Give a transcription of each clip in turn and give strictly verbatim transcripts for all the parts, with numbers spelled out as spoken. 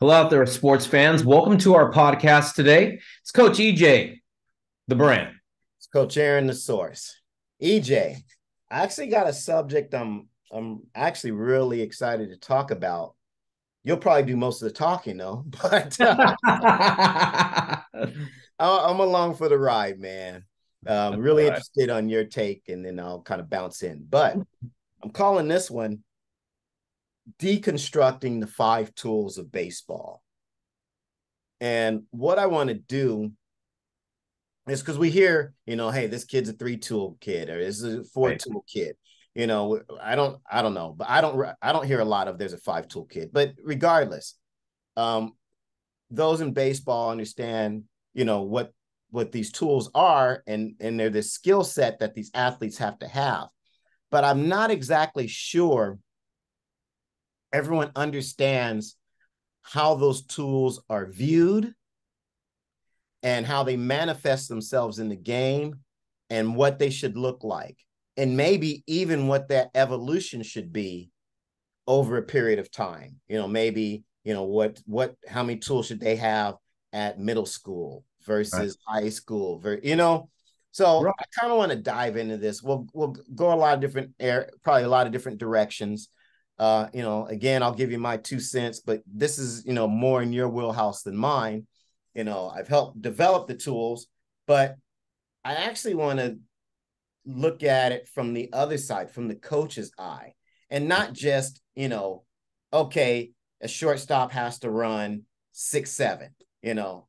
Hello out there, sports fans. Welcome to our podcast today. It's Coach E J, the brand. It's Coach Aaron, the source. E J, I actually got a subject I'm I'm actually really excited to talk about. You'll probably do most of the talking, though, but uh, I'm along for the ride, man. Um, really right. Interested on your take, and then I'll kind of bounce in. But I'm calling this one Deconstructing the Five Tools of Baseball. And what I want to do is, because we hear, you know, hey, this kid's a three-tool kid, or this is a four-tool kid. You know, I don't, I don't know, but I don't, I don't hear a lot of there's a five tool kid. But regardless, um, those in baseball understand, you know, what, what these tools are, and, and they're this skill set that these athletes have to have. But I'm not exactly sure everyone understands how those tools are viewed and how they manifest themselves in the game and what they should look like. And maybe even what that evolution should be over a period of time. You know, maybe, you know, what, what, how many tools should they have at middle school versus right. high school, ver- you know? So right. I kind of want to dive into this. We'll, we'll go a lot of different, air, probably a lot of different directions. Uh, you know, again, I'll give you my two cents, but this is, you know, more in your wheelhouse than mine. You know, I've helped develop the tools, but I actually want to look at it from the other side, from the coach's eye, and not just, you know, okay, a shortstop has to run six, seven, you know,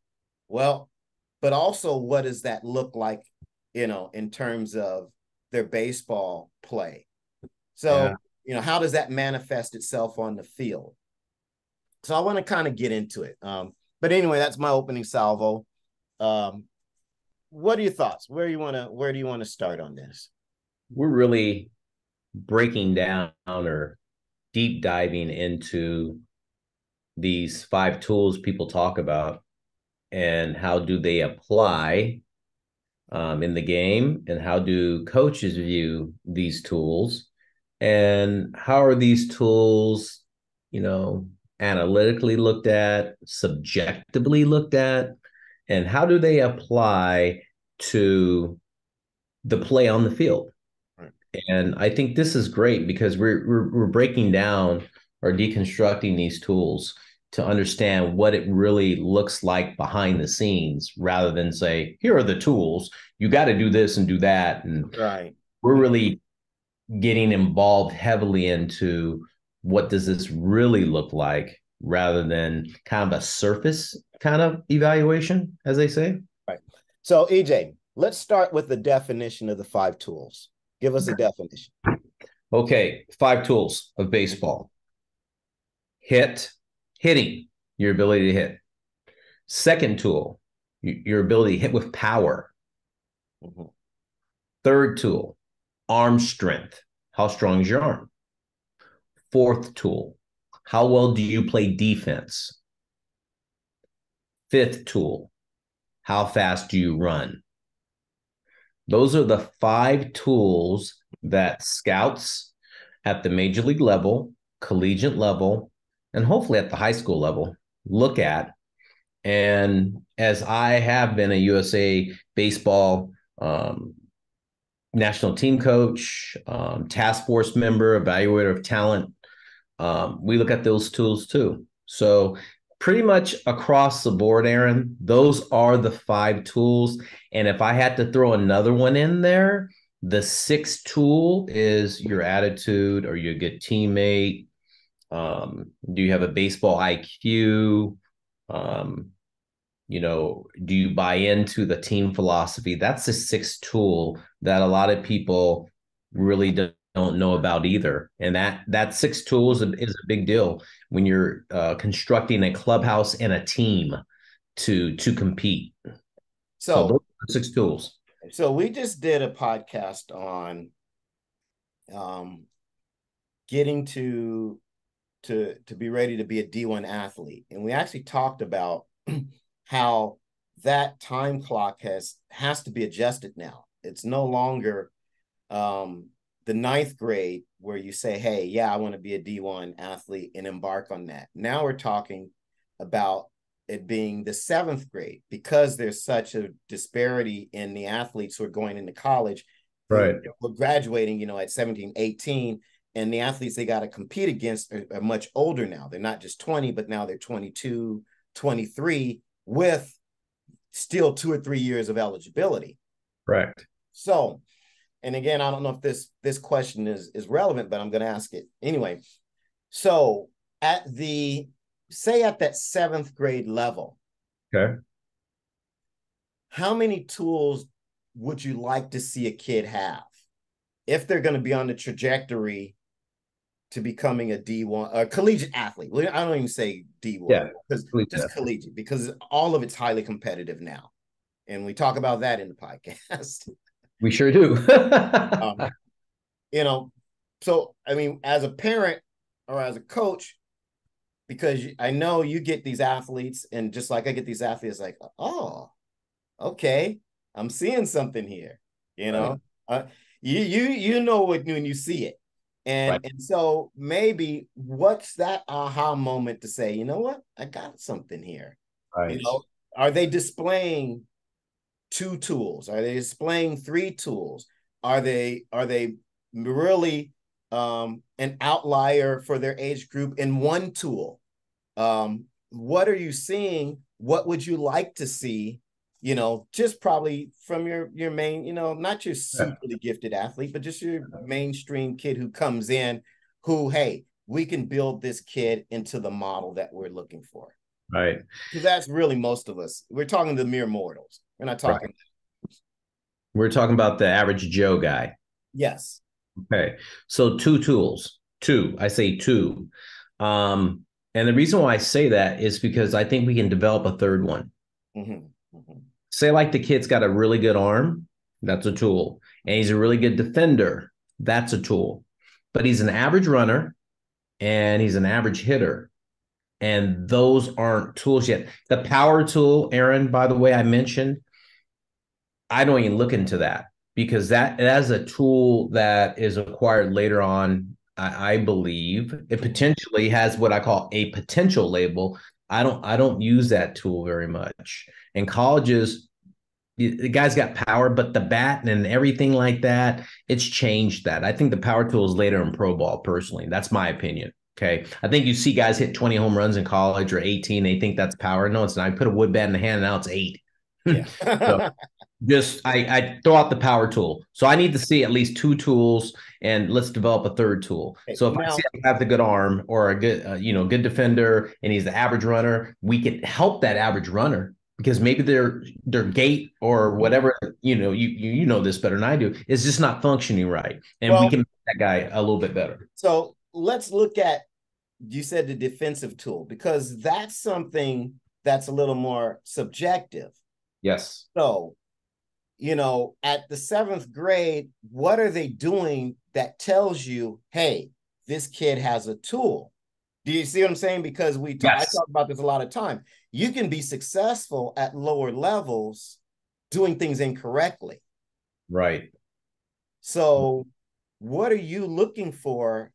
well, but also what does that look like, you know, in terms of their baseball play? So, yeah. you know, how does that manifest itself on the field? So I want to kind of get into it. Um, but anyway, that's my opening salvo. Um, What are your thoughts? Where do you want to where do you want to start on this? We're really breaking down or deep diving into these five tools people talk about, and how do they apply um, in the game, and how do coaches view these tools, and how are these tools, you know, analytically looked at, subjectively looked at, and how do they apply to the play on the field? Right. And I think this is great because we're, we're we're breaking down or deconstructing these tools to understand what it really looks like behind the scenes, rather than say, here are the tools, you got to do this and do that. And right. we're really getting involved heavily into what does this really look like, rather than kind of a surface kind of evaluation, as they say. Right. So, E J, let's start with the definition of the five tools. Give us a definition. Okay. Five tools of baseball. Hit, hitting, your ability to hit. Second tool, your ability to hit with power. Mm-hmm. Third tool, arm strength. How strong is your arm? Fourth tool, how well do you play defense? Fifth tool, how fast do you run? Those are the five tools that scouts at the major league level, collegiate level, and hopefully at the high school level look at. And as I have been a U S A Baseball um, national team coach, um, task force member, evaluator of talent, Um, we look at those tools too. So pretty much across the board, Aaron, those are the five tools. And if I had to throw another one in there, the sixth tool is your attitude. Are you a good teammate? Um, do you have a baseball I Q? Um, you know, do you buy into the team philosophy? That's the sixth tool that a lot of people really don't. don't know about either. And that that six tools is a, is a big deal when you're uh, constructing a clubhouse and a team to to compete. So, so those are six tools. So we just did a podcast on um getting to to to be ready to be a D one athlete, and we actually talked about how that time clock has has to be adjusted now. It's no longer um the ninth grade where you say, hey, yeah, I want to be a D one athlete and embark on that. Now we're talking about it being the seventh grade, because there's such a disparity in the athletes who are going into college. Right. We're graduating, you know, at seventeen, eighteen, and the athletes they got to compete against are, are much older now. They're not just twenty, but now they're twenty-two, twenty-three with still two or three years of eligibility. Right. So, and again, I don't know if this, this question is, is relevant, but I'm going to ask it anyway. So at the, say at that seventh grade level, okay, how many tools would you like to see a kid have if they're going to be on the trajectory to becoming a D one, a collegiate athlete? I don't even say D one, yeah, because collegiate. just collegiate, because all of it's highly competitive now. And we talk about that in the podcast. We sure do. um, you know, so, I mean, as a parent or as a coach, because I know you get these athletes, and just like I get these athletes, like, oh, okay, I'm seeing something here. You know, right. uh, you you you know it when you see it, and right. and so maybe what's that aha moment to say, you know what, I got something here. Right. You know, are they displaying two tools? Are they displaying three tools? Are they are they really um, an outlier for their age group in one tool? Um, what are you seeing? What would you like to see? You know, just probably from your, your main, you know, not your super gifted athlete, but just your mainstream kid who comes in who, hey, we can build this kid into the model that we're looking for. Right. Because that's really most of us. We're talking to mere mortals. We're not talking. Right. We're talking about the average Joe guy. Yes. Okay. So two tools, two, I say two. Um, and the reason why I say that is because I think we can develop a third one. Mm-hmm. Mm-hmm. Say like the kid's got a really good arm, that's a tool. And he's a really good defender, that's a tool. But he's an average runner and he's an average hitter. And those aren't tools yet. The power tool, Aaron, by the way, I mentioned, I don't even look into that because that, that is a tool that is acquired later on, I, I believe. It potentially has what I call a potential label. I don't I don't use that tool very much. In colleges, the guy's got power, but the bat and everything like that, it's changed that. I think the power tool is later in pro ball, personally. That's my opinion, okay? I think you see guys hit twenty home runs in college or eighteen. They think that's power. No, it's not. I put a wood bat in the hand, and now it's eight. Yeah. so just I, I throw out the power tool. So I need to see at least two tools, and let's develop a third tool. Okay, so if now, I see I have the good arm or a good, uh, you know, good defender, and he's the average runner, we can help that average runner because maybe their their gait or whatever, you know, you you, you know this better than I do, is just not functioning right, and well, we can make that guy a little bit better. So let's look at, you said the defensive tool, because that's something that's a little more subjective. Yes. So, you know, at the seventh grade, what are they doing that tells you, hey, this kid has a tool? Do you see what I'm saying? Because we talk, yes. I talk about this a lot of time. You can be successful at lower levels doing things incorrectly. Right. So what are you looking for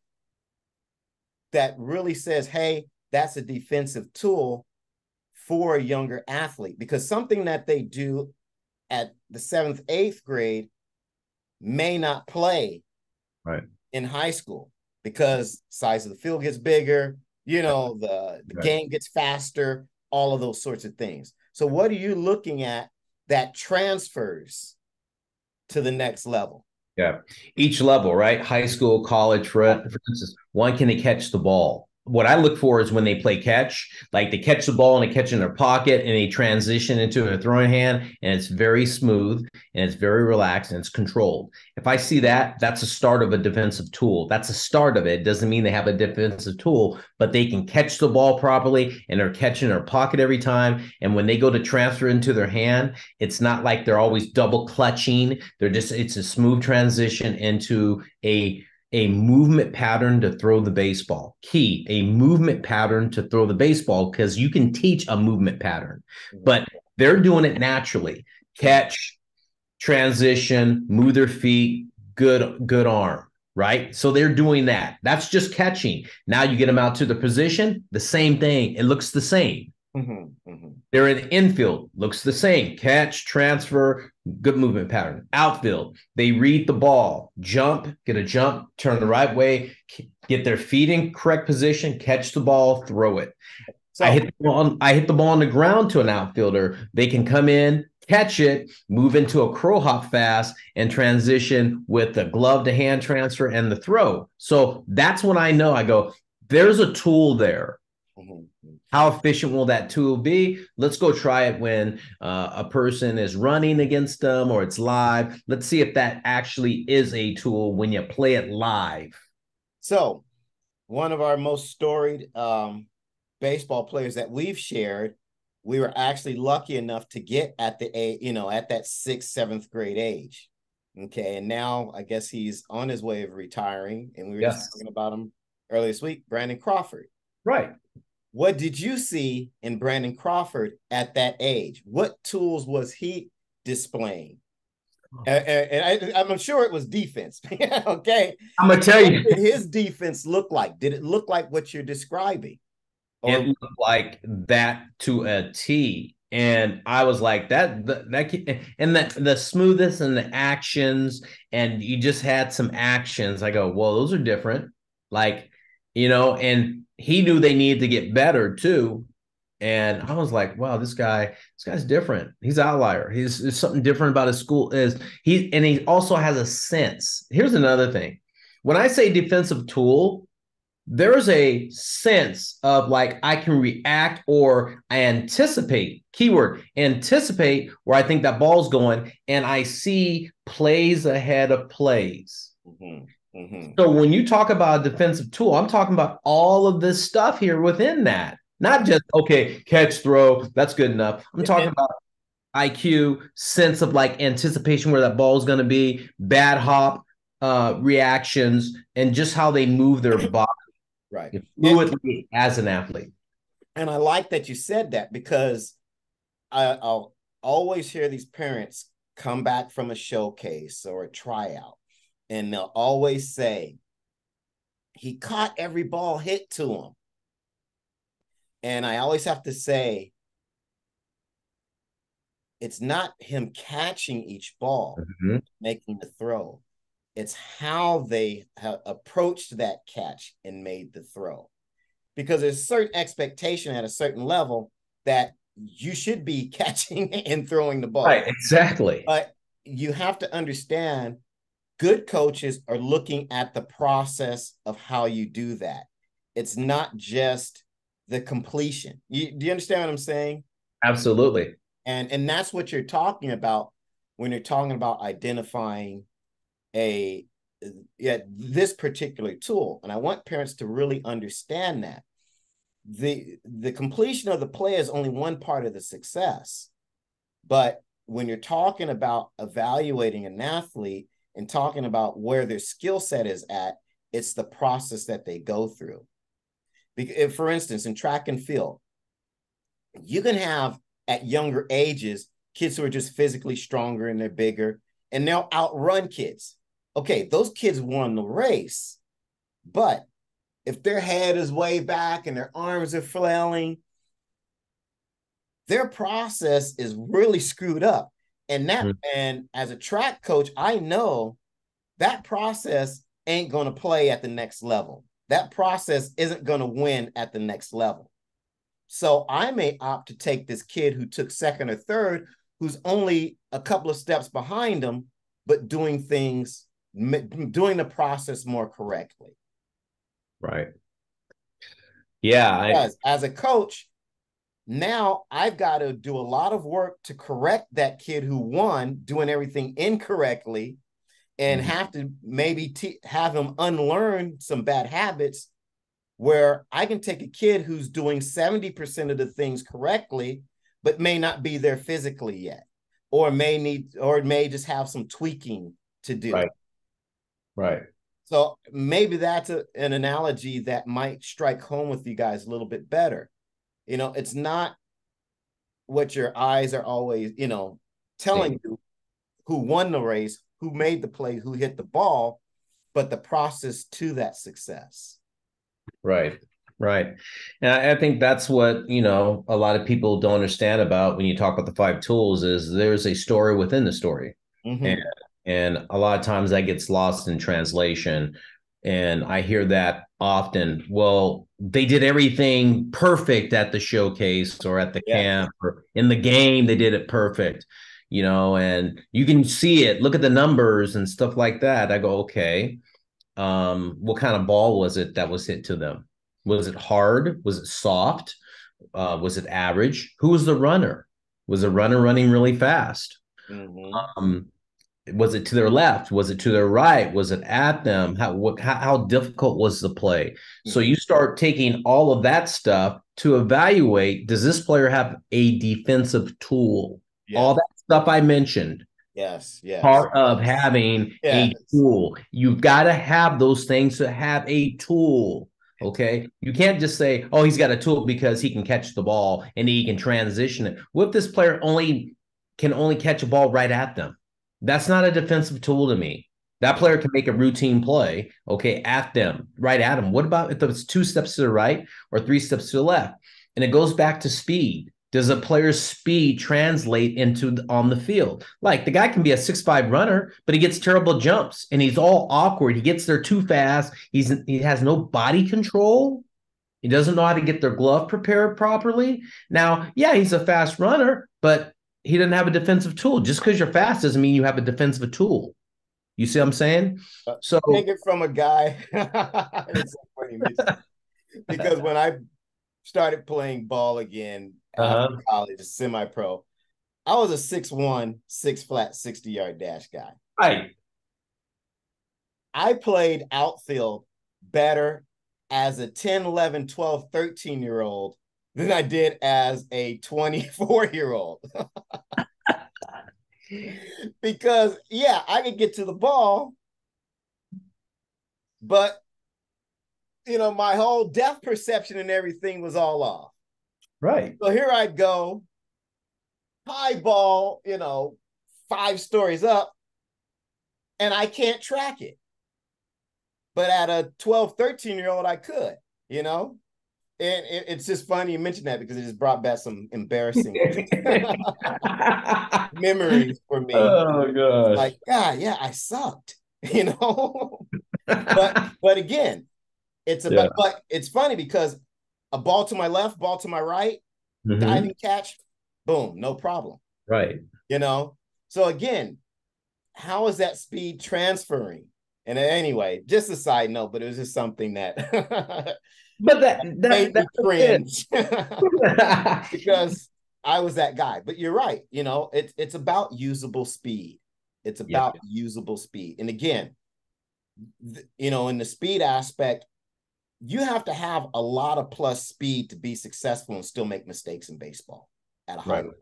that really says, hey, that's a defensive tool for a younger athlete? Because something that they do at the seventh, eighth grade may not play right in high school because size of the field gets bigger, you know, the, the right. game gets faster, all of those sorts of things. So what are you looking at that transfers to the next level? Yeah. Each level, right? High school, college, for, for instance, one, can they catch the ball? What I look for is when they play catch, like they catch the ball and they catch in their pocket and they transition into a throwing hand, and it's very smooth and it's very relaxed and it's controlled. If I see that, that's a start of a defensive tool. That's a start of it. It doesn't mean they have a defensive tool, but they can catch the ball properly and they're catching their pocket every time. And when they go to transfer into their hand, it's not like they're always double clutching. They're just, it's a smooth transition into a A movement pattern to throw the baseball. Key, a movement pattern to throw the baseball, because you can teach a movement pattern, but they're doing it naturally. Catch, transition, move their feet, good, good arm, right? So they're doing that. That's just catching. Now you get them out to the position, the same thing. It looks the same. Mm-hmm, mm-hmm. They're in infield, looks the same. Catch, transfer, good movement pattern. Outfield, they read the ball, jump, get a jump, turn the right way, get their feet in correct position, catch the ball, throw it. So, I hit the ball on, I hit the ball on the ground to an outfielder. They can come in, catch it, move into a crow hop fast, and transition with the glove to hand transfer and the throw. So that's when I know, I go, there's a tool there. Mm-hmm. How efficient will that tool be? Let's go try it when uh, a person is running against them or it's live. Let's see if that actually is a tool when you play it live. So one of our most storied um, baseball players that we've shared, we were actually lucky enough to get at the a, you know, at that sixth, seventh grade age. Okay. And now I guess he's on his way of retiring. And we were yes. just talking about him earlier this week, Brandon Crawford. Right. What did you see in Brandon Crawford at that age? What tools was he displaying? Oh. And, and I, I'm sure it was defense. Okay. I'm going to tell you. What did his defense look like? Did it look like what you're describing? Or- it looked like that to a T. And I was like, that, that, that and the, the smoothness and the actions. And you just had some actions. I go, well, those are different. Like, you know, and he knew they needed to get better too. And I was like, wow, this guy, this guy's different. He's an outlier. He's there's something different about his school is he, and he also has a sense. Here's another thing. When I say defensive tool, there is a sense of like, I can react or I anticipate, keyword, anticipate where I think that ball's going. And I see plays ahead of plays. Mm-hmm. Mm-hmm. So when you talk about a defensive tool, I'm talking about all of this stuff here within that, not just, okay, catch, throw, that's good enough. I'm talking about I Q, sense of like anticipation where that ball is going to be, bad hop uh, reactions, and just how they move their body right fluidly as an athlete. And I like that you said that because I, I'll always hear these parents come back from a showcase or a tryout. And they'll always say, he caught every ball hit to him. And I always have to say, it's not him catching each ball, mm-hmm. making the throw. It's how they have approached that catch and made the throw. Because there's a certain expectation at a certain level that you should be catching and throwing the ball. Right, exactly. But you have to understand good coaches are looking at the process of how you do that. It's not just the completion. You, do you understand what I'm saying? Absolutely. And and that's what you're talking about when you're talking about identifying a yeah, this particular tool. And I want parents to really understand that. The, the completion of the play is only one part of the success. But when you're talking about evaluating an athlete, and talking about where their skill set is at, it's the process that they go through. Because, for instance, in track and field, you can have at younger ages, kids who are just physically stronger and they're bigger, and they'll outrun kids. Okay, those kids won the race, but if their head is way back and their arms are flailing, their process is really screwed up. And that, mm-hmm. and as a track coach, I know that process ain't going to play at the next level. That process isn't going to win at the next level. So I may opt to take this kid who took second or third, who's only a couple of steps behind them, but doing things, doing the process more correctly. Right. Yeah. Because I... as a coach, now I've got to do a lot of work to correct that kid who won doing everything incorrectly and mm-hmm. have to maybe te- have him unlearn some bad habits where I can take a kid who's doing seventy percent of the things correctly, but may not be there physically yet, or may need, or may just have some tweaking to do. Right. Right. So maybe that's a, an analogy that might strike home with you guys a little bit better. You know, it's not what your eyes are always, you know, telling you who won the race, who made the play, who hit the ball, but the process to that success. Right. Right. And I, I think that's what, you know, a lot of people don't understand about when you talk about the five tools is there's a story within the story. Mm-hmm. And, and a lot of times that gets lost in translation. And I hear that often. Well, they did everything perfect at the showcase or at the yeah. camp or in the game. They did it perfect, you know, and you can see it. Look at the numbers and stuff like that. I go, okay, um, what kind of ball was it that was hit to them? Was it hard? Was it soft? Uh, was it average? Who was the runner? Was the runner running really fast? Mm-hmm. Um, was it to their left? Was it to their right? Was it at them? How what, how, how difficult was the play? Mm-hmm. So you start taking all of that stuff to evaluate, does this player have a defensive tool? Yes. All that stuff I mentioned. Yes, yes. Part of having yes. a tool. You've got to have those things to have a tool. Okay, you can't just say, oh, he's got a tool because he can catch the ball and he can transition it. What if this player only can only catch a ball right at them? That's not a defensive tool to me. That player can make a routine play, okay, at them, right at them. What about if it's two steps to the right or three steps to the left? And it goes back to speed. Does a player's speed translate into the, on the field? Like the guy can be a six five runner, but he gets terrible jumps and he's all awkward. He gets there too fast. He's he has no body control. He doesn't know how to get their glove prepared properly. Now, yeah, he's a fast runner, but he doesn't have a defensive tool. Just because you're fast doesn't mean you have a defensive tool. You see what I'm saying? So take it from a guy. It's so funny, because when I started playing ball again. Uh-huh. After college, semi-pro. I was a six one, six flat, sixty-yard dash guy. Right. I played outfield better as a ten, eleven, twelve, thirteen-year-old than I did as a twenty-four-year-old. Because, yeah, I could get to the ball, but, you know, my whole depth perception and everything was all off. Right. So here I'd go, high ball, you know, five stories up, and I can't track it. But at a twelve, thirteen-year-old, I could, you know? And it, it's just funny you mentioned that because it just brought back some embarrassing memories for me. Oh, gosh. Like, God, yeah, I sucked, you know? but but again, it's about, yeah. but it's funny because a ball to my left, ball to my right, mm-hmm. diving catch, boom, no problem. Right. You know? So again, how is that speed transferring? And anyway, just a side note, but it was just something that but that, that made that, me cringe. Because I was that guy. But you're right. You know, it's it's about usable speed. It's about yeah. usable speed. And again, th- you know, in the speed aspect, you have to have a lot of plus speed to be successful and still make mistakes in baseball at a high level. Right.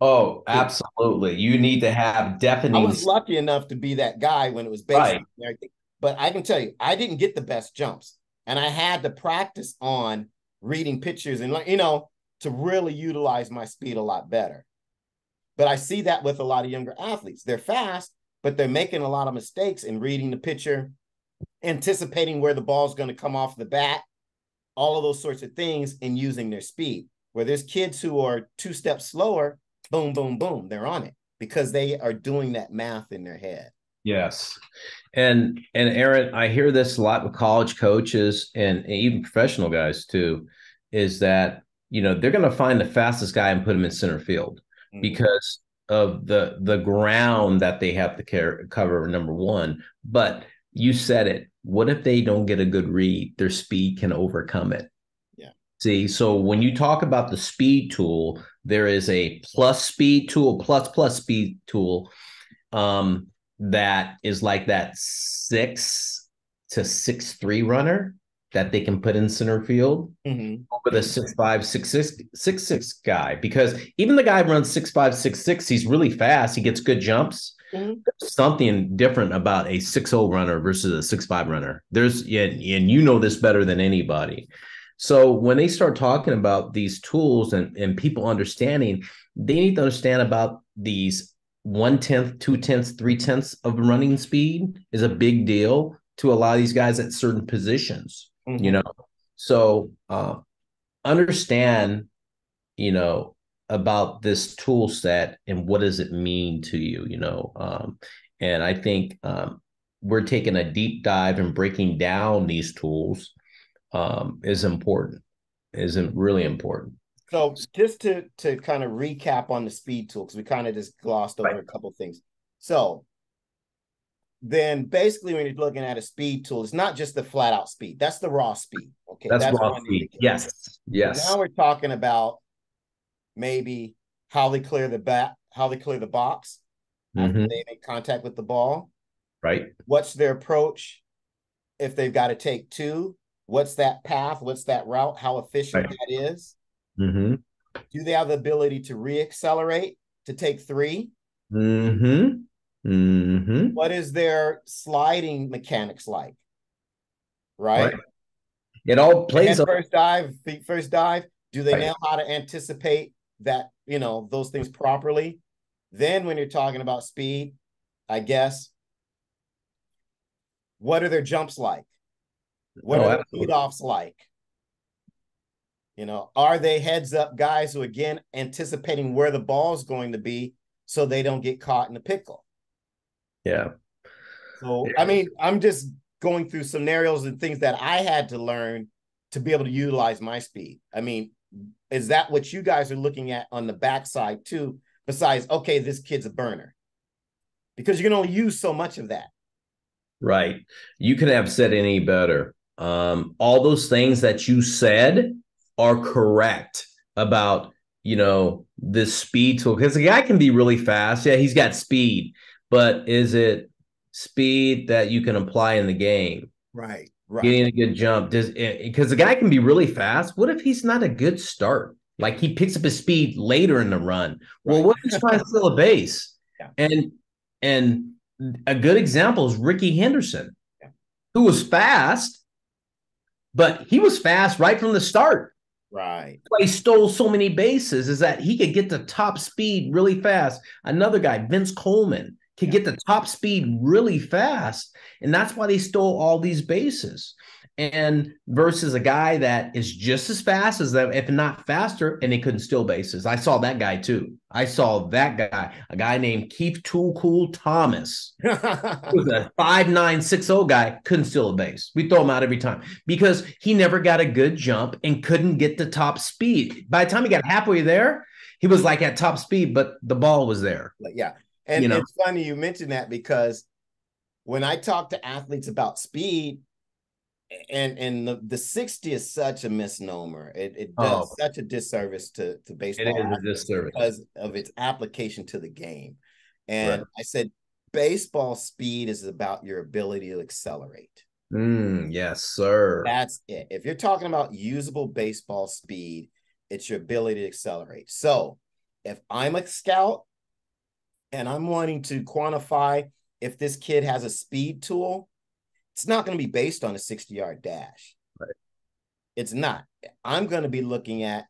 Oh, absolutely. You need to have definitely. I was lucky enough to be that guy when it was baseball right. and everything. But I can tell you, I didn't get the best jumps. And I had to practice on reading pictures and, you know, to really utilize my speed a lot better. But I see that with a lot of younger athletes. They're fast, but they're making a lot of mistakes in reading the picture, anticipating where the ball's going to come off the bat, all of those sorts of things, and using their speed. Where there's kids who are two steps slower, boom, boom, boom, they're on it because they are doing that math in their head. Yes. And, and Aaron, I hear this a lot with college coaches and, and even professional guys too, is that, you know, they're going to find the fastest guy and put him in center field mm-hmm. because of the, the ground that they have to care, cover, number one. But you said it. What if they don't get a good read? Their speed can overcome it. Yeah. See, so when you talk about the speed tool, there is a plus speed tool, plus plus speed tool um, that is like that six to six three runner that they can put in center field mm-hmm. over the six five six six six six guy. Because even the guy runs six five six six, he's really fast. He gets good jumps. Mm-hmm. There's something different about a six oh runner versus a six five runner. There's and, and you know this better than anybody. So when they start talking about these tools and, and people understanding, they need to understand about these one-tenth, two-tenths, three-tenths of running speed is a big deal to a lot of these guys at certain positions, mm-hmm. you know. So uh, understand, you know, about this tool set and what does it mean to you, you know? Um, and I think um, we're taking a deep dive and breaking down these tools um, is important, is really important. So just to to kind of recap on the speed tool, because we kind of just glossed over right. a couple of things. So then basically when you're looking at a speed tool, it's not just the flat out speed. That's the raw speed. Okay. That's, that's raw speed. Yes. Yes. So now we're talking about maybe how they clear the bat, how they clear the box, mm-hmm. after they make contact with the ball. Right. What's their approach? If they've got to take two, what's that path? What's that route? How efficient right. that is. Mm-hmm. Do they have the ability to re-accelerate to take three? Mm-hmm. Mm-hmm. What is their sliding mechanics like? Right. right. It all plays. First dive, first dive. Do they right. know how to anticipate that, you know, those things properly? Then when you're talking about speed, I guess, what are their jumps like? What oh, are their leadoffs like? You know, are they heads up guys who, again, anticipating where the ball is going to be so they don't get caught in a pickle? Yeah. So, yeah. I mean, I'm just going through scenarios and things that I had to learn to be able to utilize my speed. I mean, is that what you guys are looking at on the backside too? Besides, okay, this kid's a burner. Because you can only use so much of that. Right. You couldn't have said any better. Um, all those things that you said are correct about, you know, this speed tool, because the guy can be really fast. Yeah, he's got speed, but is it speed that you can apply in the game? Right, right. Getting a good jump, does because the guy can be really fast. What if he's not a good start? Like he picks up his speed later in the run. Right. Well, what if he's trying to steal a base? Yeah. And and a good example is Ricky Henderson, yeah. who was fast, but he was fast right from the start. Right. He stole so many bases is that he could get to top speed really fast. Another guy, Vince Coleman, could yeah. get to top speed really fast. And that's why they stole all these bases. And versus a guy that is just as fast as them, if not faster, and they couldn't steal bases. I saw that guy too. I saw that guy, a guy named Keith Tool Cool Thomas. He was a five nine, six oh guy, couldn't steal a base. We throw him out every time because he never got a good jump and couldn't get to top speed. By the time he got halfway there, he was like at top speed, but the ball was there. Yeah. And you know? It's funny you mentioned that because when I talk to athletes about speed, And and the, the sixty is such a misnomer. It it does oh. such a disservice to, to baseball. It is a disservice because of its application to the game. And right. I said, baseball speed is about your ability to accelerate. Mm, yes, sir. That's it. If you're talking about usable baseball speed, it's your ability to accelerate. So if I'm a scout and I'm wanting to quantify if this kid has a speed tool, it's not going to be based on a sixty-yard dash. Right. It's not. I'm going to be looking at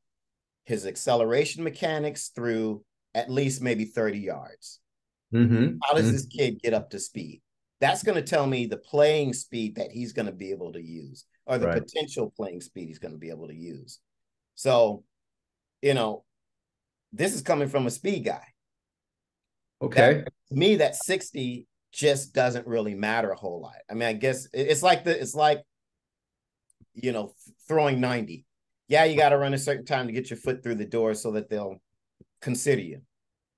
his acceleration mechanics through at least maybe thirty yards. Mm-hmm. How does mm-hmm. this kid get up to speed? That's going to tell me the playing speed that he's going to be able to use or the right. potential playing speed he's going to be able to use. So, you know, this is coming from a speed guy. Okay. That, to me, that sixty just doesn't really matter a whole lot. I mean, I guess it's like the it's like, you know, throwing ninety. Yeah, you got to run a certain time to get your foot through the door so that they'll consider you.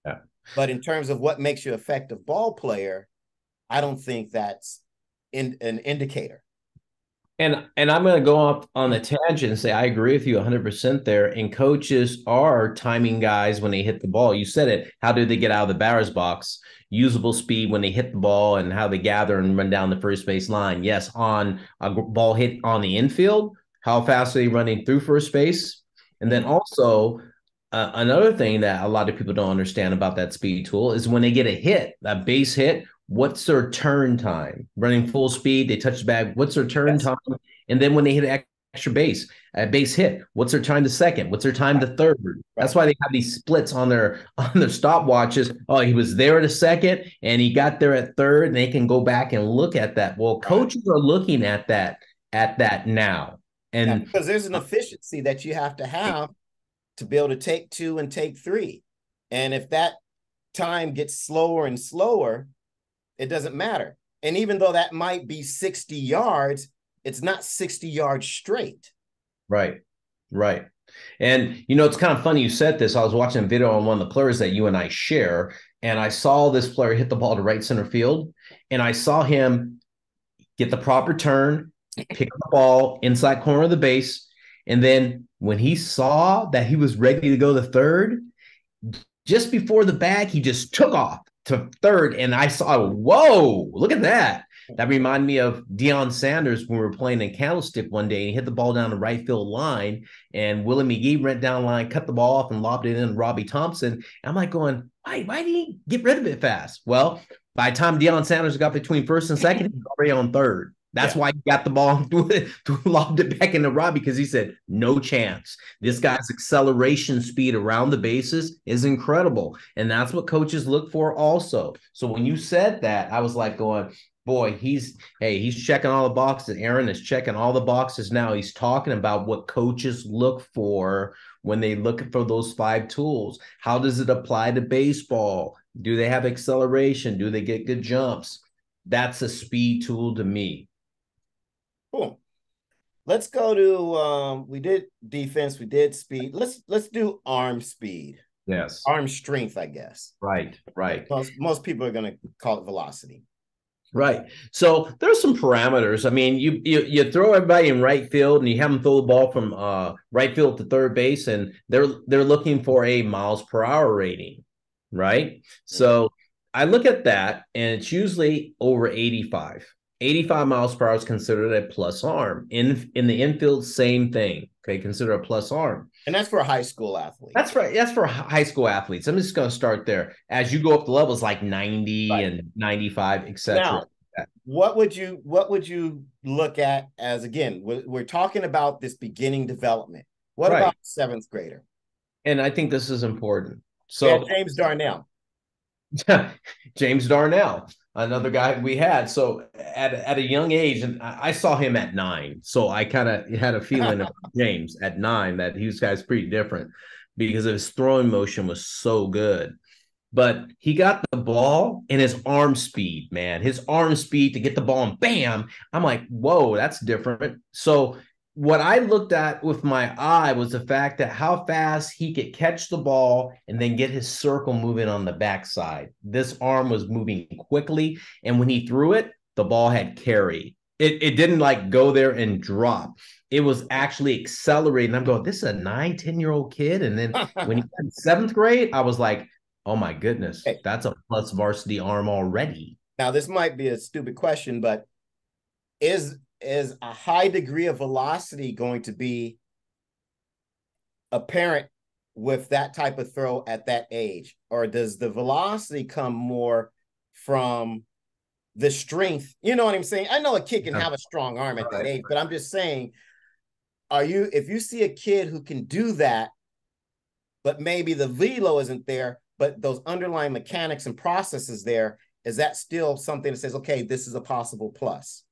Yeah. But in terms of what makes you an effective ball player, I don't think that's in, an indicator. And and I'm going to go off on a tangent and say I agree with you one hundred percent there. And coaches are timing guys when they hit the ball. You said it. How do they get out of the batter's box? Usable speed when they hit the ball and how they gather and run down the first base line. Yes, on a ball hit on the infield, how fast are they running through first base? And then also uh, another thing that a lot of people don't understand about that speed tool is when they get a hit, a base hit, what's their turn time? Running full speed, they touch the bag, what's their turn yes. time? And then when they hit an extra base, a base hit, what's their time to second? What's their time to third? Right. That's why they have these splits on their on their stopwatches. Oh, he was there at a second, and he got there at third, and they can go back and look at that. Well, coaches are looking at that at that now. And yeah, because there's an efficiency that you have to have to be able to take two and take three. And if that time gets slower and slower, it doesn't matter. And even though that might be sixty yards, it's not sixty yards straight. Right, right. And, you know, it's kind of funny you said this. I was watching a video on one of the players that you and I share, and I saw this player hit the ball to right center field, and I saw him get the proper turn, pick up the ball inside corner of the base, and then when he saw that he was ready to go to third, just before the bag, he just took off to third, and I saw, whoa, look at that. That reminded me of Deion Sanders when we were playing in Candlestick one day, and he hit the ball down the right field line, and Willie McGee went down the line, cut the ball off, and lobbed it in to Robbie Thompson. And I'm like going, why, why did he get rid of it fast? Well, by the time Deion Sanders got between first and second, he was already on third. That's yeah. why he got the ball and lobbed it back into Robbie, because he said, no chance. This guy's acceleration speed around the bases is incredible. And that's what coaches look for also. So when you said that, I was like going, boy, he's, hey, he's checking all the boxes. Aaron is checking all the boxes now. He's talking about what coaches look for when they look for those five tools. How does it apply to baseball? Do they have acceleration? Do they get good jumps? That's a speed tool to me. Cool. Let's go to, um, we did defense, we did speed. Let's let's do arm speed. Yes. Arm strength, I guess. Right, right. Most, most people are going to call it velocity. Right. So there's some parameters. I mean, you, you you throw everybody in right field and you have them throw the ball from uh, right field to third base, and they're they're looking for a miles per hour rating, right? So I look at that, and it's usually over eighty-five. eighty-five miles per hour is considered a plus arm. In in the infield, same thing. Okay, consider a plus arm. And that's for a high school athlete. That's for, that's for high school athletes. I'm just going to start there. As you go up the levels, like ninety right. and ninety-five, et cetera. Now, yeah. what would you what would you look at as, again, we're, we're talking about this beginning development. What right. about seventh grader? And I think this is important. So yeah, James Darnell. James Darnell. Another guy we had. So at, at a young age, and I saw him at nine. So I kind of had a feeling of James at nine that he was guys pretty different because his throwing motion was so good. But he got the ball and his arm speed, man, his arm speed to get the ball and bam. I'm like, whoa, that's different. So what I looked at with my eye was the fact that how fast he could catch the ball and then get his circle moving on the backside. This arm was moving quickly, and when he threw it, the ball had carry. It, it didn't like go there and drop. It was actually accelerating. I'm going, this is a nine, ten-year-old kid. And then when he got in seventh grade, I was like, oh, my goodness, that's a plus varsity arm already. Now, this might be a stupid question, but is – is a high degree of velocity going to be apparent with that type of throw at that age? Or does the velocity come more from the strength? You know what I'm saying? I know a kid can have a strong arm at that age, but I'm just saying, are you, if you see a kid who can do that, but maybe the velo isn't there, but those underlying mechanics and processes there, is that still something that says, okay, this is a possible plus?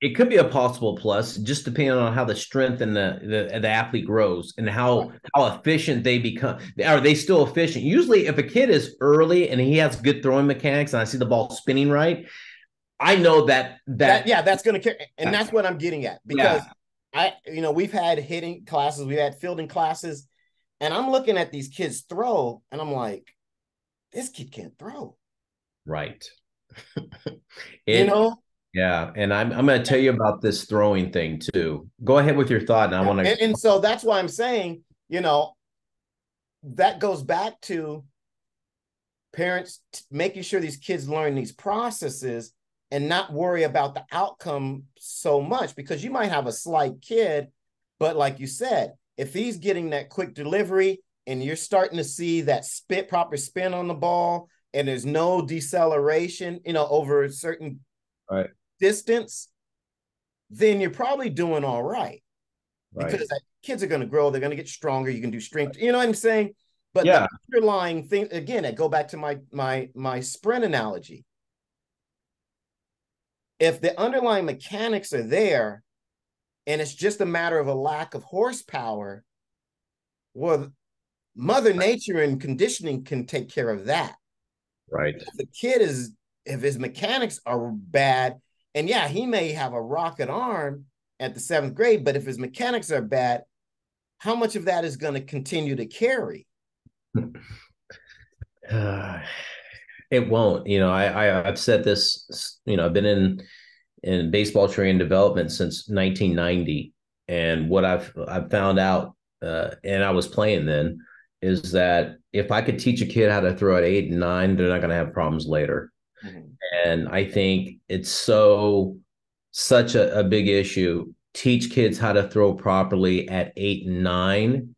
It could be a possible plus, just depending on how the strength and the, the the athlete grows and how how efficient they become. Are they still efficient? Usually, if a kid is early and he has good throwing mechanics, and I see the ball spinning right, I know that that, that yeah, that's going to carry, and that's what I'm getting at because yeah. I you know we've had hitting classes, we've had fielding classes, and I'm looking at these kids throw, and I'm like, this kid can't throw, right? it, you know. Yeah, and I'm I'm going to tell you about this throwing thing too. Go ahead with your thought, and I want to. And, and so that's why I'm saying, you know, that goes back to parents t- making sure these kids learn these processes and not worry about the outcome so much, because you might have a slight kid, but like you said, if he's getting that quick delivery and you're starting to see that spit proper spin on the ball, and there's no deceleration, you know, over a certain right. distance, then you're probably doing all right, right. because like, kids are going to grow, they're going to get stronger, you can do strength, you know what I'm saying? But yeah. the underlying thing, again, I go back to my my my sprint analogy. If the underlying mechanics are there, and it's just a matter of a lack of horsepower, well, Mother Nature and conditioning can take care of that. Right. If the kid is, if his mechanics are bad, and yeah, he may have a rocket arm at the seventh grade, but if his mechanics are bad, how much of that is going to continue to carry? Uh, it won't. You know, I, I I've said this, you know, I've been in, in baseball training development since nineteen ninety. And what I've, I've found out, uh, and I was playing then, is that if I could teach a kid how to throw at eight and nine, they're not going to have problems later. Mm-hmm. And I think it's so, such a, a big issue. Teach kids how to throw properly at eight and nine.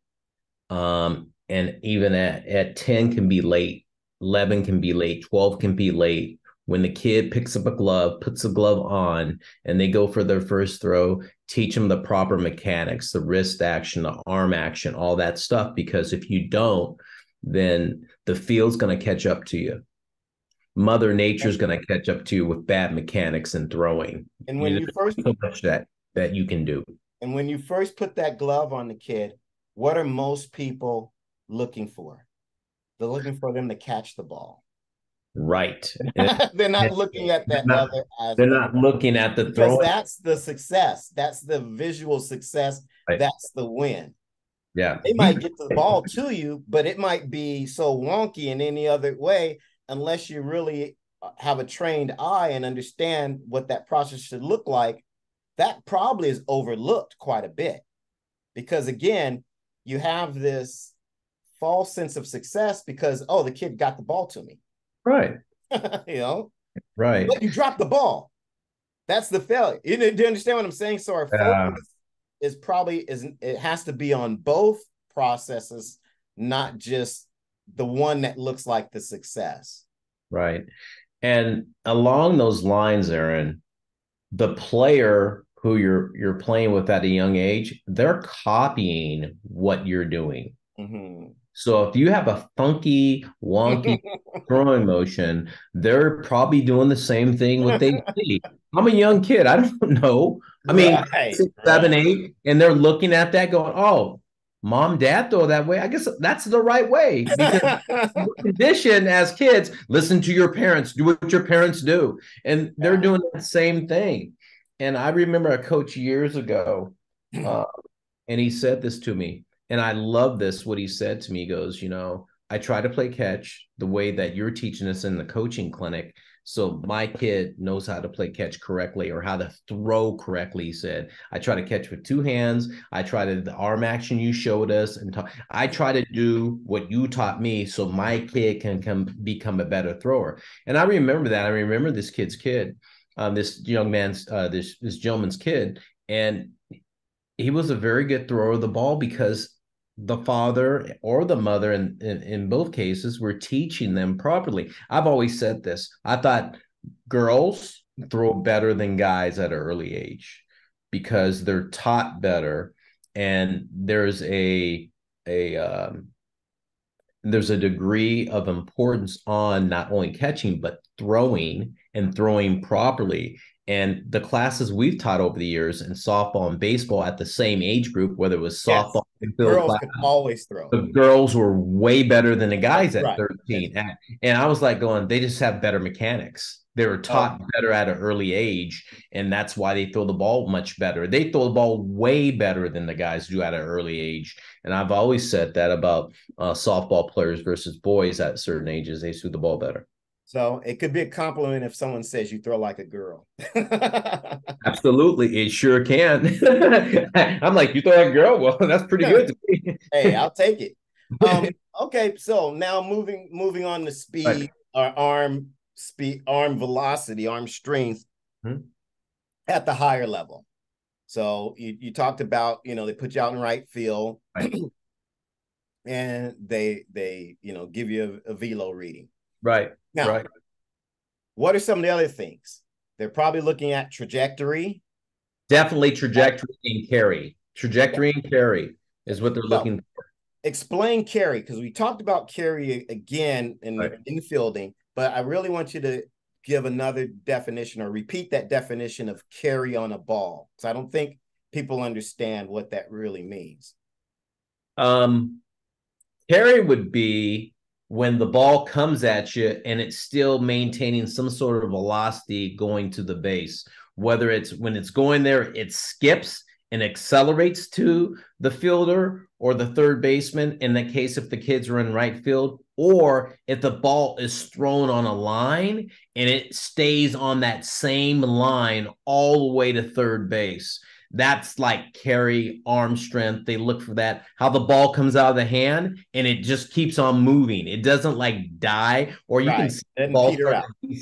Um, and even at, at ten can be late, eleven can be late, twelve can be late. When the kid picks up a glove, puts a glove on, and they go for their first throw, teach them the proper mechanics, the wrist action, the arm action, all that stuff. Because if you don't, then the field's going to catch up to you. Mother Nature's going to catch up to you with bad mechanics and throwing. And when you, you first so much that that you can do. And when you first put that glove on the kid, what are most people looking for? They're looking for them to catch the ball. Right. They're not looking at that not, other aspect. They're not looking at the throw. That's the success. That's the visual success. Right. That's the win. Yeah. They might get the ball to you, but it might be so wonky in any other way unless you really have a trained eye and understand what that process should look like. That probably is overlooked quite a bit because, again, you have this false sense of success because, oh, the kid got the ball to me. Right. You know? Right. But you dropped the ball. That's the failure. You know, do you understand what I'm saying? So our focus uh, is probably, is it has to be on both processes, not just the one that looks like the success. Right. And along those lines, Aaron, the player who you're you're playing with at a young age, they're copying what you're doing. Mm-hmm. So if you have a funky, wonky throwing motion, they're probably doing the same thing what they see. I'm a young kid. I don't know. I mean, right, six, right. seven, eight, and they're looking at that going, oh, mom, dad throw that way. I guess that's the right way. Because we're conditioned as kids, listen to your parents, do what your parents do. And they're doing the same thing. And I remember a coach years ago, uh, and he said this to me. And I love this, what he said to me. He goes, you know, I try to play catch the way that you're teaching us in the coaching clinic. So my kid knows how to play catch correctly or how to throw correctly. He said, I try to catch with two hands. I try to the arm action you showed us. And t- I try to do what you taught me so my kid can come become a better thrower. And I remember that. I remember this kid's kid, um, this young man's, uh, this, this gentleman's kid. And he was a very good thrower of the ball because the father or the mother in, in, in both cases were teaching them properly. I've always said this. I thought girls throw better than guys at an early age because they're taught better. And there's a, a, um, there's a degree of importance on not only catching, but throwing and throwing properly. And the classes we've taught over the years in softball and baseball at the same age group, whether it was softball, yes, and girls class, could always throw. The girls were way better than the guys at right. thirteen. And, and I was like going, they just have better mechanics. They were taught oh. better at an early age, and that's why they throw the ball much better. They throw the ball way better than the guys do at an early age. And I've always said that about uh, softball players versus boys at certain ages. They threw the ball better. So it could be a compliment if someone says you throw like a girl. Absolutely. It sure can. I'm like, you throw like a girl? Well, that's pretty good to me. Hey, I'll take it. Um, okay. So now moving, moving on to speed, right. or arm speed, arm velocity, arm strength hmm. at the higher level. So you, you talked about, you know, they put you out in right field right. and they, they, you know, give you a, a velo reading. Right. Now, right. what are some of the other things? They're probably looking at trajectory. Definitely trajectory and carry. Trajectory and carry is what they're so, looking for. Explain carry, because we talked about carry again in, right. in fielding, but I really want you to give another definition or repeat that definition of carry on a ball. Because I don't think people understand what that really means? Um, carry would be when the ball comes at you and it's still maintaining some sort of velocity going to the base, whether it's when it's going there, it skips and accelerates to the fielder or the third baseman in the case if the kids are in right field, or if the ball is thrown on a line and it stays on that same line all the way to third base. That's like carry, arm strength. They look for that, how the ball comes out of the hand and it just keeps on moving. It doesn't like die, or you right. can see the ball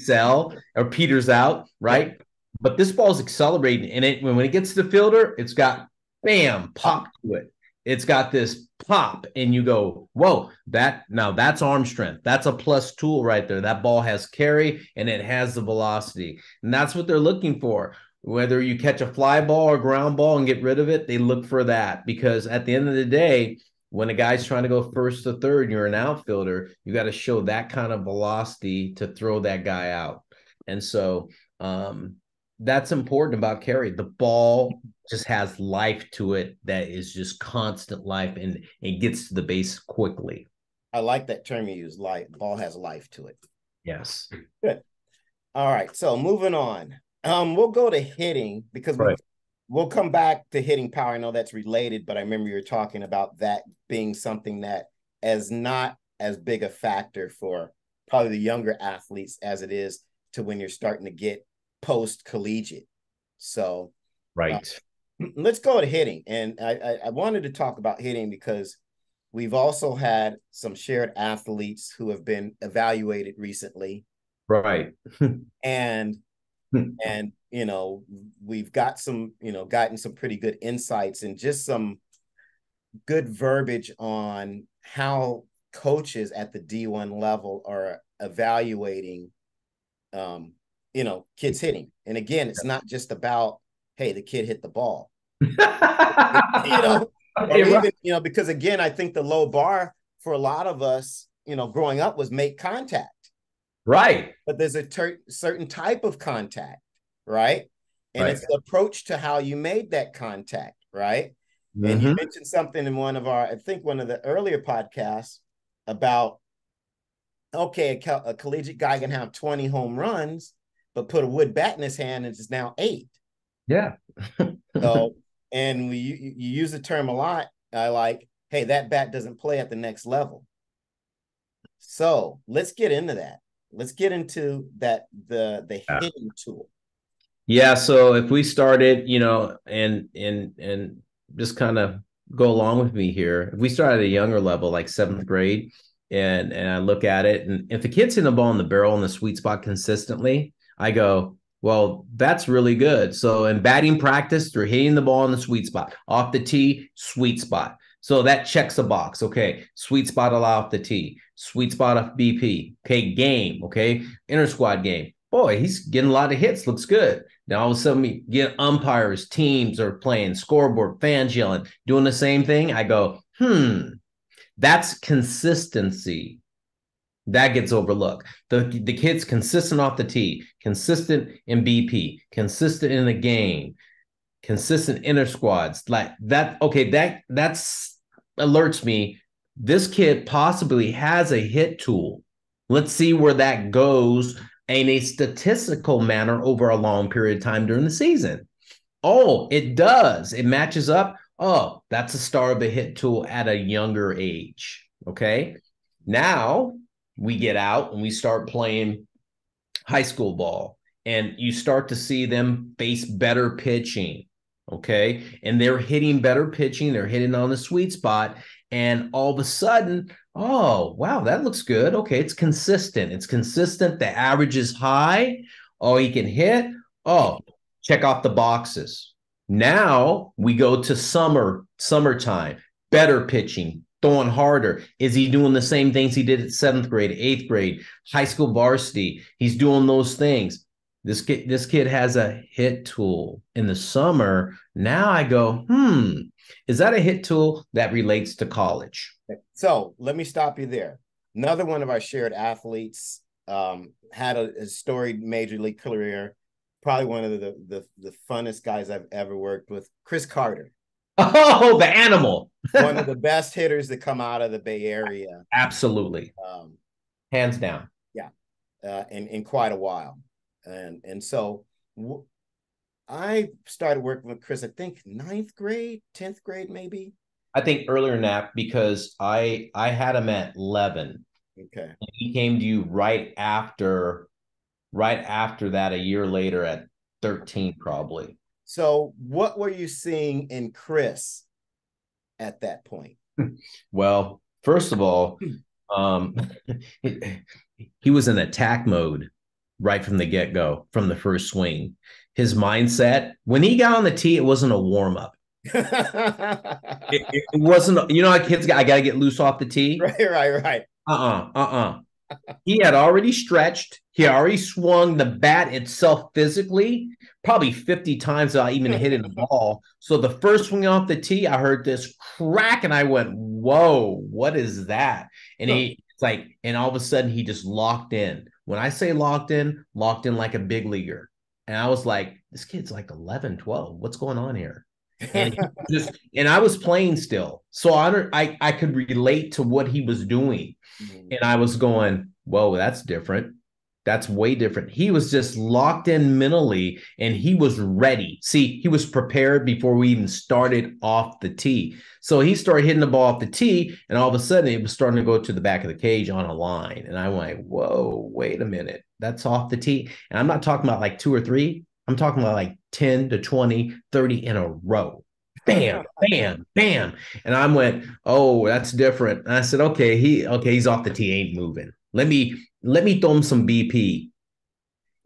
sell or peters out, right? Yeah. But this ball is accelerating, and it when, when it gets to the fielder, it's got bam, pop to it. It's got this pop, and you go, whoa, that now that's arm strength. That's a plus tool right there. That ball has carry, and it has the velocity. And that's what they're looking for. Whether you catch a fly ball or ground ball and get rid of it, they look for that. Because at the end of the day, when a guy's trying to go first to third, and you're an outfielder, you got to show that kind of velocity to throw that guy out. And so um, that's important about carry. The ball just has life to it that is just constant life, and it gets to the base quickly. I like that term you use, life. Ball has life to it. Yes. Good. All right, so moving on. Um, we'll go to hitting because right. we'll, we'll come back to hitting power. I know that's related, but I remember you were talking about that being something that is not as big a factor for probably the younger athletes as it is to when you're starting to get post-collegiate. So right. Uh, let's go to hitting. And I, I, I wanted to talk about hitting because we've also had some shared athletes who have been evaluated recently. Right. and And, you know, we've got some, you know, gotten some pretty good insights and just some good verbiage on how coaches at the D one level are evaluating, um, you know, kids hitting. And again, it's not just about, hey, the kid hit the ball, you know, or even, you know, because again, I think the low bar for a lot of us, you know, growing up was make contact. Right. But there's a ter- certain type of contact, right? And right. it's the approach to how you made that contact, right? Mm-hmm. And you mentioned something in one of our, I think one of the earlier podcasts about, okay, a, co- a collegiate guy can have twenty home runs, but put a wood bat in his hand and it's now eight. Yeah. so, and we you, you use the term a lot. I like, hey, that bat doesn't play at the next level. So let's get into that. Let's get into that, the the yeah. hitting tool. Yeah, so if we started, you know, and and and just kind of go along with me here. If we start at a younger level, like seventh grade, and, and I look at it, and if the kid's hitting the ball in the barrel in the sweet spot consistently, I go, well, that's really good. So in batting practice, they're hitting the ball in the sweet spot. Off the tee, sweet spot. So that checks a box. Okay, sweet spot allow off the tee. Sweet spot off B P. Okay, game. Okay, inter squad game. Boy, he's getting a lot of hits. Looks good. Now all of a sudden we get umpires, teams are playing, scoreboard, fans yelling, doing the same thing. I go, hmm, that's consistency. That gets overlooked. The, the kid's consistent off the tee, consistent in B P, consistent in the game, consistent inter squads. Like that, okay, that that's alerts me. This kid possibly has a hit tool. Let's see where that goes in a statistical manner over a long period of time during the season. Oh, it does. It matches up. Oh, that's a star of a hit tool at a younger age. Okay. Now we get out and we start playing high school ball, and you start to see them face better pitching. Okay. And they're hitting better pitching. They're hitting on the sweet spot. And all of a sudden, oh, wow, that looks good. Okay, it's consistent. It's consistent. The average is high. Oh, he can hit. Oh, check off the boxes. Now we go to summer, summertime, better pitching, throwing harder. Is he doing the same things he did at seventh grade, eighth grade, high school varsity? He's doing those things. This kid, this kid has a hit tool in the summer. Now I go, hmm. Is that a hit tool that relates to college? So let me stop you there. Another one of our shared athletes um, had a, a storied major league career, probably one of the, the, the funnest guys I've ever worked with, Chris Carter. Oh, the animal. One of the best hitters that come out of the Bay Area. Absolutely. Um, Hands down. Yeah. Uh, in, in quite a while. And, and so w- I started working with Chris, I think ninth grade, tenth grade, maybe. I think earlier than that, because I, I had him at eleven. Okay. And he came to you right after, right after that, a year later at thirteen, probably. So what were you seeing in Chris at that point? Well, first of all, um, he was in attack mode right from the get-go, from the first swing. His mindset, when he got on the tee, it wasn't a warm-up. it, it wasn't, you know, how kids got, I got to get loose off the tee. Right, right, right. Uh-uh, uh-uh. He had already stretched. He already swung the bat itself physically, probably fifty times without even hitting the ball. So the first swing off the tee, I heard this crack, and I went, whoa, what is that? And he, it's like, and all of a sudden, he just locked in. When I say locked in, locked in like a big leaguer. And I was like, this kid's like eleven, twelve. What's going on here? And, he just, and I was playing still. So I, I, I could relate to what he was doing. And I was going, whoa, that's different. That's way different. He was just locked in mentally, and he was ready. See, he was prepared before we even started off the tee. So he started hitting the ball off the tee, and all of a sudden it was starting to go to the back of the cage on a line. And I went, whoa, wait a minute. That's off the tee. And I'm not talking about like two or three. I'm talking about like ten to twenty, thirty in a row. Bam, bam, bam. And I went, oh, that's different. And I said, okay, he, okay, he's off the tee, ain't moving. Let me, let me throw him some B P.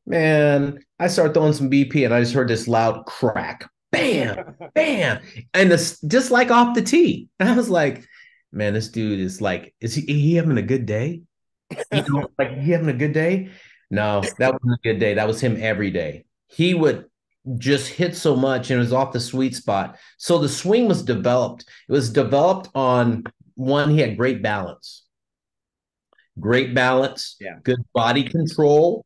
Man, I started throwing some B P, and I just heard this loud crack. Bam, bam. And this, just like off the tee. And I was like, man, this dude is like, is he, is he having a good day? You know, like, he having a good day? No, that wasn't a good day. That was him every day. He would just hit so much, and it was off the sweet spot. So the swing was developed. It was developed on, one, he had great balance. Great balance, yeah. Good body control.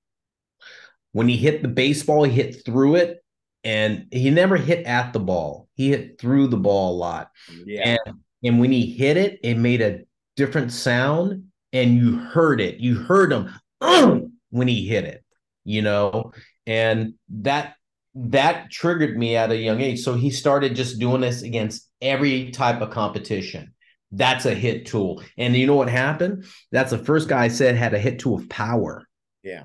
When he hit the baseball, he hit through it, and he never hit at the ball. He hit through the ball a lot. Yeah. And, and when he hit it, it made a different sound, and you heard it. You heard him when he hit it, you know? And that that triggered me at a young age. So he started just doing this against every type of competition. That's a hit tool. And you know what happened? That's the first guy I said had a hit tool of power. Yeah.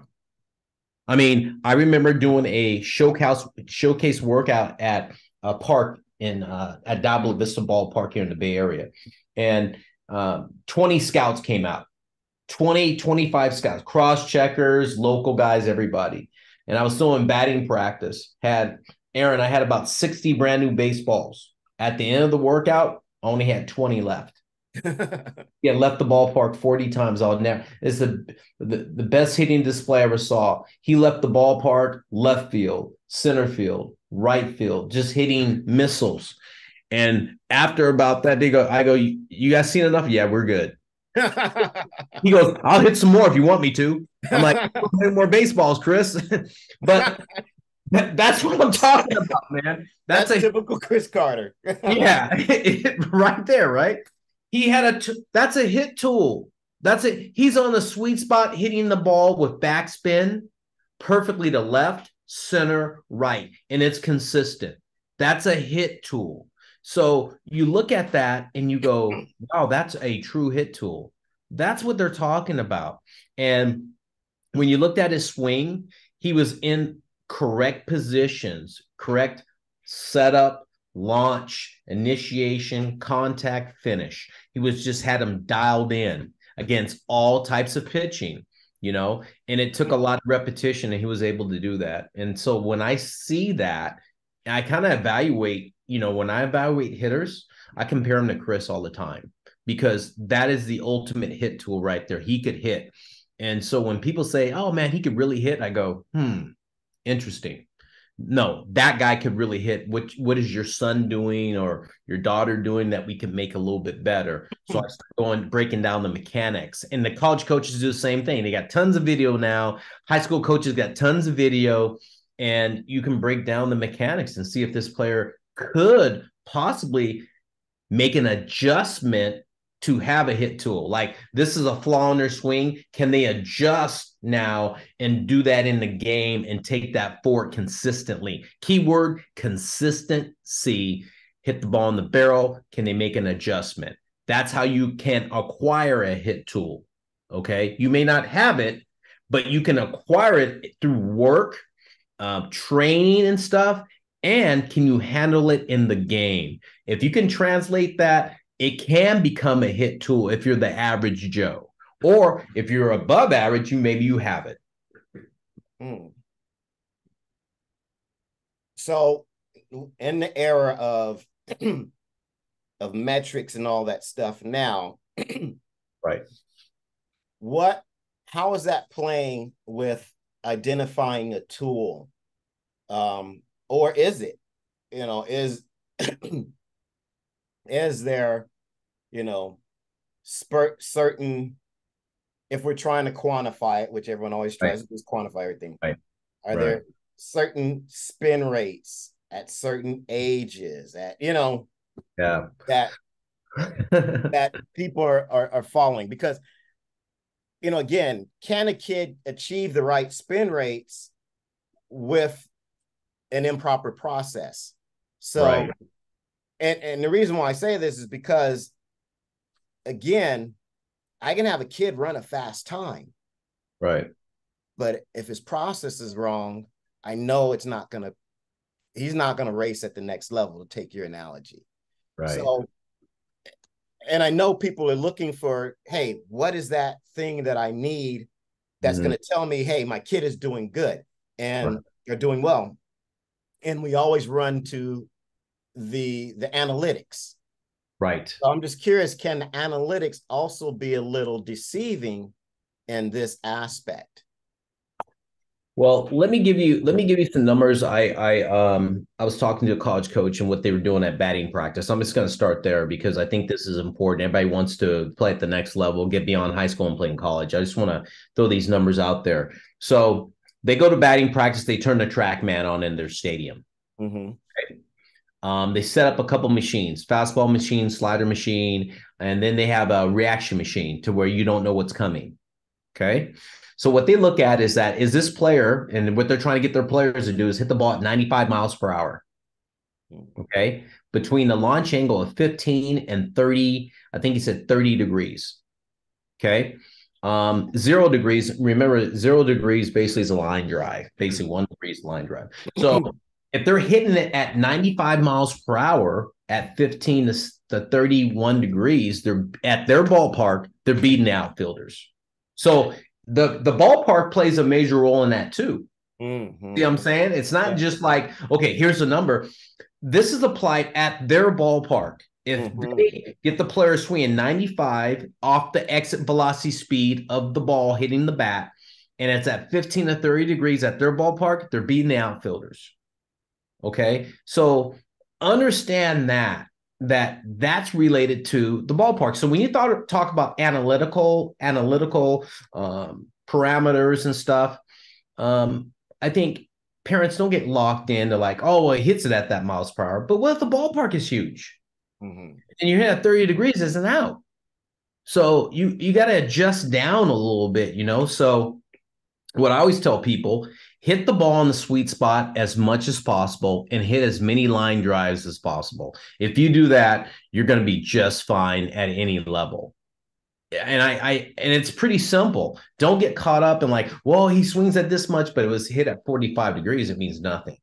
I mean, I remember doing a showcase showcase workout at a park in uh, at Diablo Vista Ballpark here in the Bay Area. And um, twenty scouts came out. twenty, twenty-five scouts, cross-checkers, local guys, everybody. And I was still in batting practice. Had Aaron, I had about sixty brand new baseballs. At the end of the workout, I only had twenty left. He had left the ballpark forty times. I'll never. It's the, the the best hitting display I ever saw. He left the ballpark, left field, center field, right field, just hitting missiles. And after about that, they go, I go, you, you guys seen enough? Yeah, we're good. He goes, I'll hit some more if you want me to. I'm like, no more baseballs, Chris. But that's what I'm talking about, man. That's, that's a typical Chris Carter. Yeah, it, it, right there, right? He had a t- that's a hit tool. That's it. He's on the sweet spot, hitting the ball with backspin perfectly to left, center, right, and it's consistent. That's a hit tool. So you look at that and you go, wow, that's a true hit tool. That's what they're talking about. And when you looked at his swing, he was in correct positions, correct setup, launch, initiation, contact, finish. He was just had him dialed in against all types of pitching, you know, and it took a lot of repetition, and he was able to do that. And so when I see that, I kind of evaluate, you know, when I evaluate hitters, I compare him to Chris all the time, because that is the ultimate hit tool right there. He could hit. And so when people say, oh, man, he could really hit, I go, hmm, interesting. No, that guy could really hit. What, what is your son doing or your daughter doing that we can make a little bit better? So I start going, breaking down the mechanics. And the college coaches do the same thing. They got tons of video now. High school coaches got tons of video. and you can break down the mechanics and see if this player could possibly make an adjustment to have a hit tool. Like, this is a flaw in their swing. Can they adjust now and do that in the game and take that forward consistently? Keyword, consistency. Hit the ball in the barrel. Can they make an adjustment? That's how you can acquire a hit tool, okay? You may not have it, but you can acquire it through work, uh, training and stuff. And can you handle it in the game? If you can translate that, it can become a hit tool if you're the average Joe. Or if you're above average, you maybe you have it. Mm. So in the era of, of metrics and all that stuff now, right? What, how is that playing with identifying a tool? Um, or is it, you know, is... Is there, you know, spurt certain, if we're trying to quantify it, which everyone always tries right. to just quantify everything, right. are right. there certain spin rates at certain ages at, you know, yeah. that that people are, are, are following? Because, you know, again, can a kid achieve the right spin rates with an improper process? So. Right. And, and the reason why I say this is because, again, I can have a kid run a fast time. Right. But if his process is wrong, I know it's not going to, he's not going to race at the next level, to take your analogy. Right. So, and I know people are looking for, hey, what is that thing that I need that's mm-hmm. going to tell me, hey, my kid is doing good and right. they're doing well. And we always run to the the analytics, right? So I'm just curious, can the analytics also be a little deceiving in this aspect? Well, let me give you let me give you some numbers. I I um I was talking to a college coach and what they were doing at batting practice. I'm just going to start there because I think this is important. Everybody wants to play at the next level, get beyond high school and play in college. I just want to throw these numbers out there. So they go to batting practice. They turn the TrackMan on in their stadium. Mm-hmm. Right? Um, they set up a couple machines, fastball machine, slider machine, and then they have a reaction machine to where you don't know what's coming. Okay. So what they look at is that, is this player, and what they're trying to get their players to do is hit the ball at ninety-five miles per hour. Okay. Between the launch angle of fifteen and thirty, I think he said thirty degrees. Okay. Um, zero degrees. Remember, zero degrees basically is a line drive. Basically one degree is line drive. So if they're hitting it at ninety-five miles per hour at fifteen to thirty-one degrees, they're at their ballpark, they're beating outfielders. So the, the ballpark plays a major role in that too. Mm-hmm. See what I'm saying? It's not yeah. just like, okay, here's the number. This is applied at their ballpark. If mm-hmm. they get the player swinging ninety-five off the exit velocity speed of the ball hitting the bat, and it's at fifteen to thirty degrees at their ballpark, they're beating the outfielders. Okay, so understand that that that's related to the ballpark. So when you thought, talk about analytical analytical um, parameters and stuff, um, I think parents don't get locked into like, oh, well, it hits it at that miles per hour. But what if the ballpark is huge mm-hmm. and you're at thirty degrees as an out? So you you got to adjust down a little bit, you know. So what I always tell people. Hit the ball in the sweet spot as much as possible and hit as many line drives as possible. If you do that, you're going to be just fine at any level. And I, I and it's pretty simple. Don't get caught up in like, well, he swings at this much, but it was hit at forty-five degrees. It means nothing.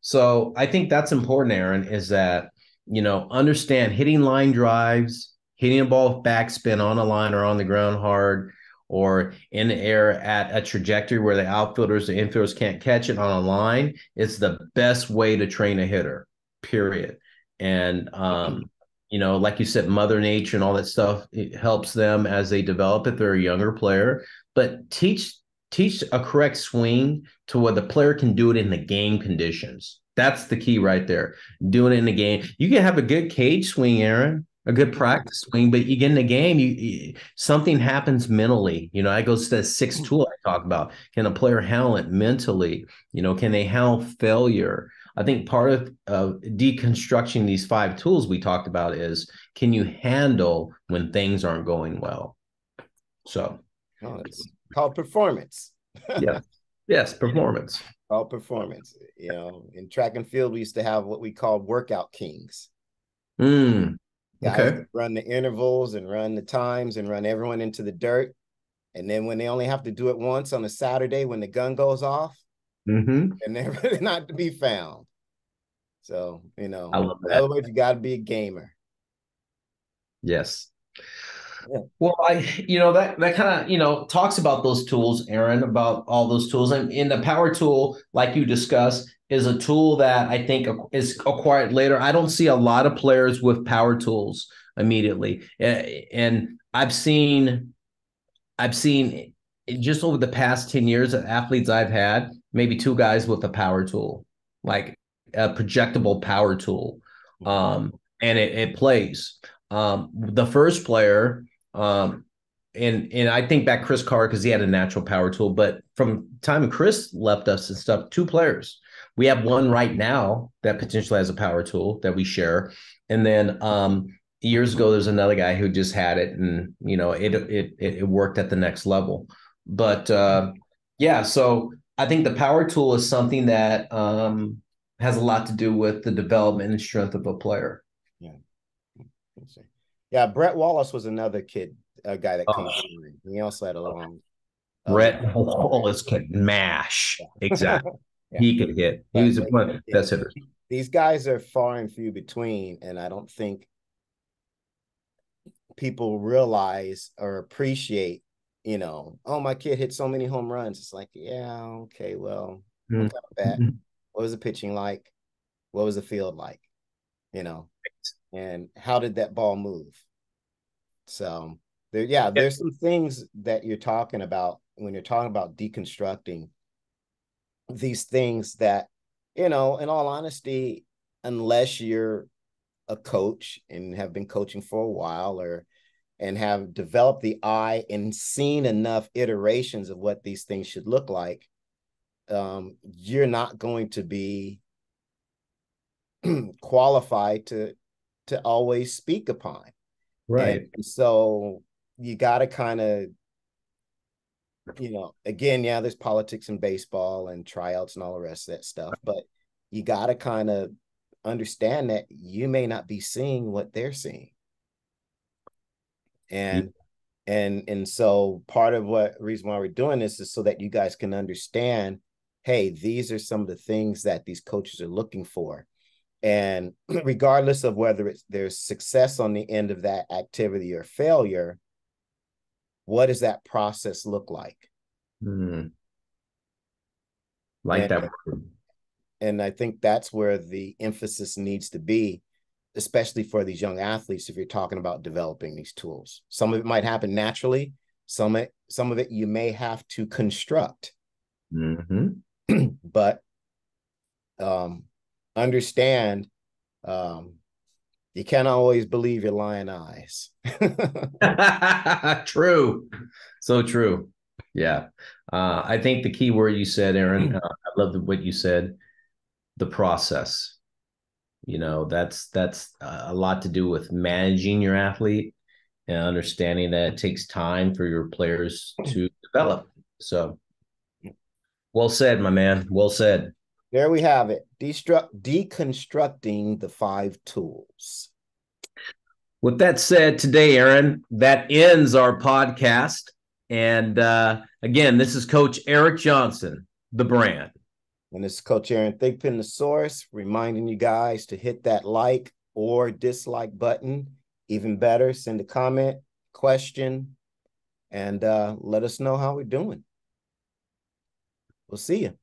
So I think that's important, Aaron, is that, you know, understand hitting line drives, hitting a ball with backspin on a line or on the ground hard, or in the air at a trajectory where the outfielders, the infielders can't catch it on a line. It's the best way to train a hitter, period. And, um, you know, like you said, Mother Nature and all that stuff, it helps them as they develop if they're a younger player. But teach teach a correct swing to where the player can do it in the game conditions. That's the key right there, doing it in the game. You can have a good cage swing, Aaron, a good practice swing, but you get in a game, you, you something happens mentally. You know, I go to the sixth tool I talk about. Can a player handle it mentally? You know, can they handle failure? I think part of uh, deconstructing these five tools we talked about is, can you handle when things aren't going well? So oh, it's called performance. Yeah. Yes, performance. Called performance. You know, in track and field, we used to have what we called workout kings. Mm. Guys okay. Run the intervals and run the times and run everyone into the dirt. And then when they only have to do it once on a Saturday when the gun goes off, mm-hmm. they're never not to be found. So, you know, I love that. Otherwise, you got to be a gamer. Yes. Yeah. Well, I, you know, that, that kind of, you know, talks about those tools, Aaron, about all those tools. And in the power tool, like you discussed, is a tool that I think is acquired later. I don't see a lot of players with power tools immediately. And I've seen, I've seen just over the past ten years of athletes I've had, maybe two guys with a power tool, like a projectable power tool. Um, and it, it plays. Um, the first player, um, And and I think back Chris Carter because he had a natural power tool. But from time Chris left us and stuff, two players. We have one right now that potentially has a power tool that we share. And then um, years ago, there's another guy who just had it, and you know it it it worked at the next level. But uh, yeah, so I think the power tool is something that um, has a lot to do with the development and strength of a player. Yeah, yeah. Brett Wallace was another kid. A guy that comes in. Oh. He also had a long uh, Brett Wallace could mash. Yeah. Exactly. Yeah. He could hit. He was like, one of the best hitters. These guys are far and few between, and I don't think people realize or appreciate, you know, oh, my kid hit so many home runs. It's like, yeah, okay, well, mm-hmm. what about that? What was the pitching like? What was the field like? You know, and how did that ball move? So There, yeah, there's some things that you're talking about when you're talking about deconstructing these things that, you know, in all honesty, unless you're a coach and have been coaching for a while or and have developed the eye and seen enough iterations of what these things should look like, um, you're not going to be qualified to to always speak upon. Right. And, and so you got to kind of, you know, again, yeah, there's politics in baseball and tryouts and all the rest of that stuff, but you got to kind of understand that you may not be seeing what they're seeing. And, yeah. and, and so part of what reason why we're doing this is so that you guys can understand, hey, these are some of the things that these coaches are looking for. And regardless of whether it's there's success on the end of that activity or failure, what does that process look like? Mm. Like and, that. And I think that's where the emphasis needs to be, especially for these young athletes, if you're talking about developing these tools. Some of it might happen naturally. Some, some of it you may have to construct. Mm-hmm. But um, understand um, you can't always believe your lying eyes. True. So true. Yeah. Uh, I think the key word you said, Aaron, uh, I love what you said, the process. You know, that's that's a lot to do with managing your athlete and understanding that it takes time for your players to develop. So well said, my man. Well said. There we have it. Destruct, deconstructing the five tools. With that said, today, Aaron, that ends our podcast. And uh, again, this is Coach Eric Johnson, the brand. And this is Coach Aaron Thigpen, the source, reminding you guys to hit that like or dislike button. Even better, send a comment, question, and uh, let us know how we're doing. We'll see you.